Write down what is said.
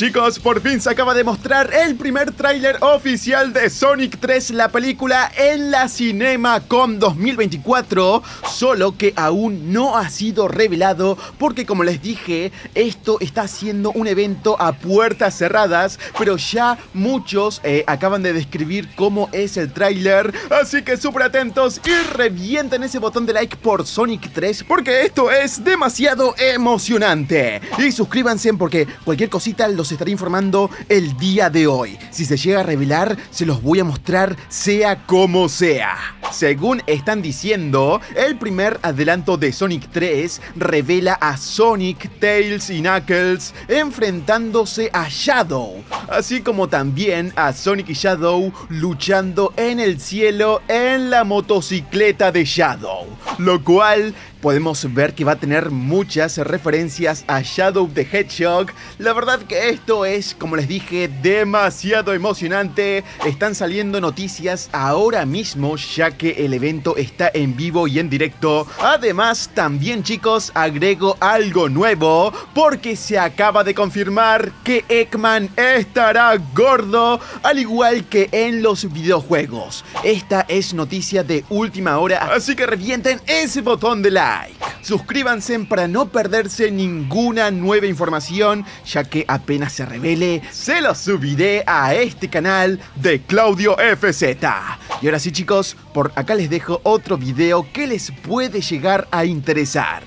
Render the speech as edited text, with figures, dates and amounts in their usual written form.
chicos, por fin se acaba de mostrar el primer tráiler oficial de Sonic 3, la película, en la CinemaCon 2024, solo que aún no ha sido revelado porque, como les dije, esto está siendo un evento a puertas cerradas, pero ya muchos acaban de describir cómo es el tráiler, así que súper atentos y revienten ese botón de like por Sonic 3 porque esto es demasiado emocionante. Y suscríbanse porque cualquier cosita los estaré informando el día de hoy. Si se llega a revelar, se los voy a mostrar sea como sea. Según están diciendo, el primer adelanto de Sonic 3 revela a Sonic, Tails y Knuckles enfrentándose a Shadow, así como también a Sonic y Shadow luchando en el cielo en la motocicleta de Shadow, lo cual podemos ver que va a tener muchas referencias a Shadow the Hedgehog. La verdad que esto es, como les dije, demasiado emocionante. Están saliendo noticias ahora mismo, ya que el evento está en vivo y en directo. Además, también, chicos, agrego algo nuevo, porque se acaba de confirmar que Eggman estará gordo, al igual que en los videojuegos. Esta es noticia de última hora, así que revienten ese botón de like. Suscríbanse para no perderse ninguna nueva información, ya que apenas se revele, se los subiré a este canal de Claudio FZ. Y ahora sí, chicos, por acá les dejo otro video que les puede llegar a interesar.